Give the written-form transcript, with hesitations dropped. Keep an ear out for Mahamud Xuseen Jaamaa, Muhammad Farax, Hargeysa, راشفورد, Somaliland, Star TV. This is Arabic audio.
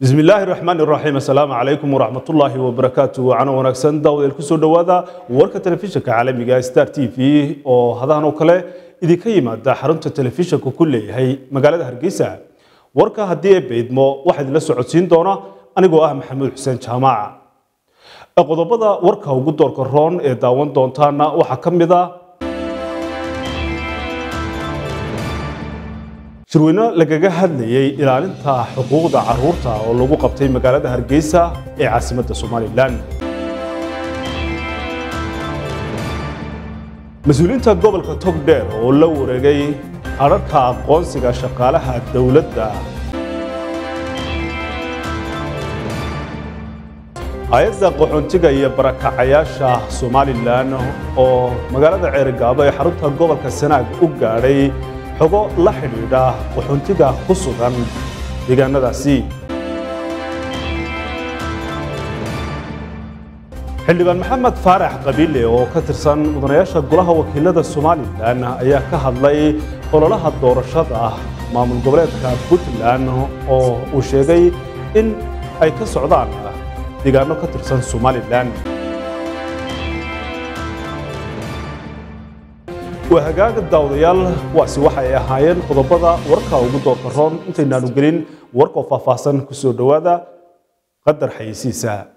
bismillaahi raxmaani raxiim. Assalaamu calaykum waraxmatullaahi wabarakaatuh. Ana wanaagsan daawadayaal ku soo dhawaada warka telefishinka caalamiga Star TV oo hadahan oo kale idinka yimaada xarunta telefishinka ku leeyahay magaalada Hargeysa. Warka haddii ay beedmo waxa la socodsiin doona anigoo ah Mahamud Xuseen Jaamaa. Qodobada warka ugu doorka roon ee daawan doontaana waxa kamid ah شروينا لقاقا هادليي إلالينتا حقوق دا عرورتا أو لوغو قبتاي مقالة دا هرقيسا إي عاصمة دا Somaliland. مسؤولينتا قوبل كتوك دير أو لو رقاي عراركا قونسيقا شقالها الدولة دا آيزا قوحونتيقا يبراكا عياشا Somaliland أو مقالة دا عيرقابا يحرونتا قوبل كسناق أقاري حقوق لحريرة وحنتجا خصوصاً لجانا داسي. حلبان محمد فارح قبيلة وكترسان مدنياشة قلها وكيلة Somaliland لأنها أياكها اللي قل لها الدور الشضع ما من قبلتها بوتلان وشيغي إن أي كسعودان لجانا كترسان Somaliland. وهجاج الدوليال واسوحة يهاين قضبضة ورقة وجود قرن أنت نالوجين ورقة ففاسن كسر دوادا قدر حيسيسها.